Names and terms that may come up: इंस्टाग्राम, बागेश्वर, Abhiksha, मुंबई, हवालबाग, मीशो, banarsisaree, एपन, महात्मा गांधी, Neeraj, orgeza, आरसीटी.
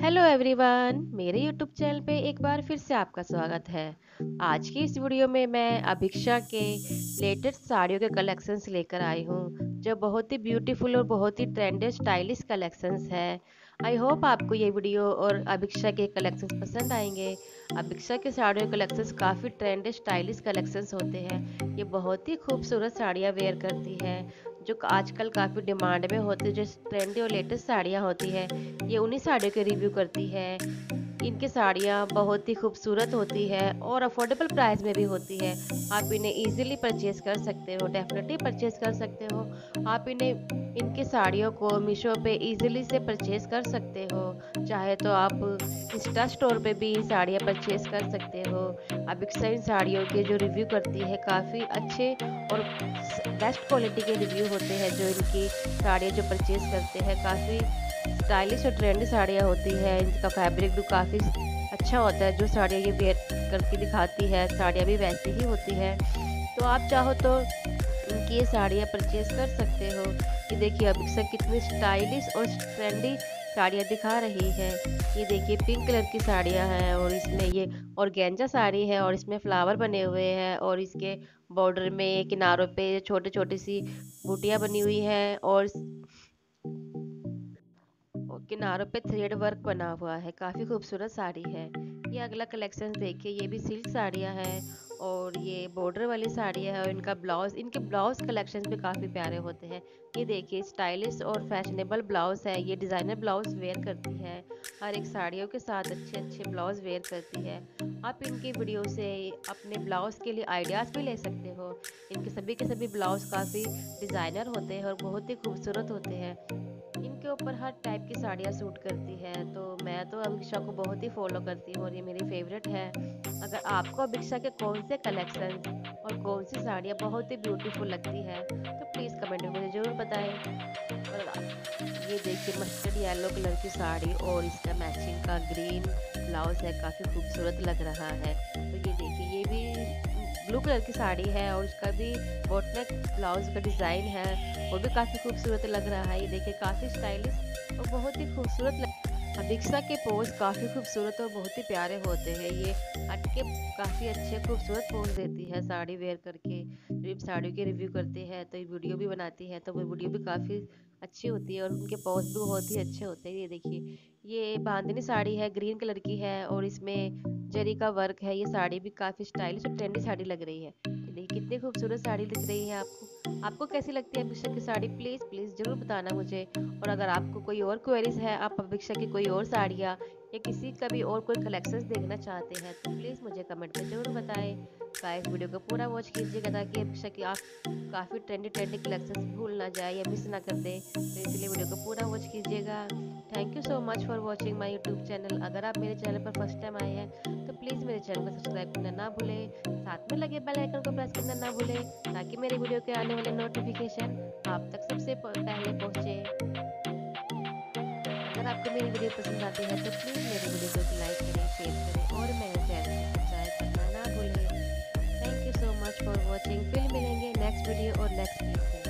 Hello everyone, मेरे YouTube channel पे एक बार फिर से आपका स्वागत है। आज की इस वीडियो में मैं अभिक्षा के लेटेस्ट साड़ियों के कलेक्शंस लेकर आई हूँ, जो बहुत ही ब्यूटीफुल और बहुत ही ट्रेंडी स्टाइलिश कलेक्शंस है। आई होप आपको ये वीडियो और अभिक्षा के कलेक्शंस पसंद आएंगे। अभिक्षा के साड़ियों के कलेक्शंस काफ़ी ट्रेंडी स्टाइलिश कलेक्शंस होते हैं। ये बहुत ही खूबसूरत साड़ियाँ वेयर करती है, जो आजकल काफ़ी डिमांड में होती है। जो ट्रेंडी और लेटेस्ट साड़ियाँ होती है, ये उन्हीं साड़ियों के रिव्यू करती है। इनकी साड़ियाँ बहुत ही खूबसूरत होती है और अफोर्डेबल प्राइस में भी होती है। आप इन्हें इजीली परचेज़ कर सकते हो, डेफिनेटली परचेज़ कर सकते हो। आप इनकी साड़ियों को मीशो पे इजीली से परचेज़ कर सकते हो। चाहे तो आप इंस्टा स्टोर पे भी साड़ियाँ परचेज़ कर सकते हो। अभिक्षा इन साड़ियों के जो रिव्यू करती है, काफ़ी अच्छे और बेस्ट क्वालिटी के रिव्यू होते हैं। जो इनकी साड़ियाँ जो परचेज़ करते हैं, काफ़ी स्टाइलिश और ट्रेंडी साड़ियाँ होती है। इनका फैब्रिक भी काफ़ी अच्छा होता है। जो साड़ियाँ ये वेयर करके दिखाती है, साड़ियाँ भी वैसी ही होती है। तो आप चाहो तो इनकी ये साड़ियाँ परचेज़ कर सकते हो। ये देखिए अभिक्षा कितनी स्टाइलिश और ट्रेंडी साड़ियाँ दिखा रही है। ये देखिए पिंक कलर की साड़ियाँ हैं और इसमें ये ऑर्गेन्जा साड़ी है और इसमें फ्लावर बने हुए हैं और इसके बॉर्डर में किनारों पे छोटे छोटी सी बूटियाँ बनी हुई हैं और किनारों पे थ्रेड वर्क बना हुआ है। काफ़ी खूबसूरत साड़ी है ये। अगला कलेक्शन देखिए, ये भी सिल्क साड़ियाँ हैं और ये बॉर्डर वाली साड़ियाँ है और इनका ब्लाउज, इनके ब्लाउज कलेक्शन भी काफ़ी प्यारे होते हैं। ये देखिए स्टाइलिश और फैशनेबल ब्लाउज है। ये डिज़ाइनर ब्लाउज वेयर करती है। हर एक साड़ियों के साथ अच्छे अच्छे ब्लाउज वेयर करती है। आप इनकी वीडियो से अपने ब्लाउज के लिए आइडियाज़ भी ले सकते हो। इनके सभी के सभी ब्लाउज काफ़ी डिज़ाइनर होते हैं और बहुत ही खूबसूरत होते हैं। इनके ऊपर हर टाइप की साड़ियाँ सूट करती है। तो मैं तो अभिक्षा को बहुत ही फॉलो करती हूँ और ये मेरी फेवरेट है। अगर आपको अभिक्षा के कौन से कलेक्शन और कौन सी साड़ियाँ बहुत ही ब्यूटीफुल लगती है, तो प्लीज़ कमेंट में मुझे ज़रूर बताएं। और ये देखिए मस्टर्ड येलो कलर की साड़ी और इसका मैचिंग का ग्रीन ब्लाउज है, काफ़ी खूबसूरत लग रहा है। तो ये देखिए ये भी ब्लू कलर की साड़ी है और उसका भी बॉटनेक ब्लाउज का डिज़ाइन है, वो भी काफ़ी खूबसूरत लग रहा है। ये देखिए काफ़ी स्टाइलिश और बहुत ही खूबसूरत लग। अभिक्षा के पोज काफ़ी खूबसूरत और बहुत ही प्यारे होते हैं। ये अटके काफ़ी अच्छे खूबसूरत पोज देती है साड़ी वेयर करके। जब साड़ियों के रिव्यू करती है तो ये वीडियो भी बनाती है, तो वो वीडियो भी काफ़ी अच्छी होती है और उनके पोज भी बहुत ही अच्छे होते हैं। ये देखिए ये बांधनी साड़ी है, ग्रीन कलर की है और इसमें जरी का वर्क है। ये साड़ी भी काफ़ी स्टाइलिश और ट्रेंडी साड़ी लग रही है। देखिए कितनी खूबसूरत साड़ी दिख रही है। आपको कैसी लगती है अभिक्षा की साड़ी, प्लीज़ ज़रूर बताना मुझे। और अगर आपको कोई और क्वेरीज है, आप अभिक्षा की कोई और साड़ियाँ या किसी का भी और कोई कलेक्शंस देखना चाहते हैं, तो प्लीज़ मुझे कमेंट में ज़रूर बताएं। गाइस वीडियो को पूरा वॉच कीजिएगा ताकि अभिक्षा की आप काफ़ी ट्रेंडी कलेक्शंस भूल ना जाए या मिस ना कर दें। तो इसलिए वीडियो को पूरा वॉच कीजिएगा। Thank you so much for watching my YouTube channel. अगर आप मेरे चैनल पर फर्स्ट टाइम आए हैं, तो प्लीज़ मेरे चैनल को सब्सक्राइब करना ना भूलें। साथ में लगे बेल आइकन को प्रेस करना ना भूलें, ताकि मेरे वीडियो के आने वाले नोटिफिकेशन आप तक सबसे पहले पहुँचे। अगर आपको मेरी वीडियो पसंद आती है, तो प्लीज़ मेरी वीडियो को लाइक करें, शेयर करें और मेरे चैनल को सब्सक्राइब करना ना भूलें। Thank you so much for watching. फिर मिलेंगे नेक्स्ट वीडियो और नेक्स्ट क्लिप में।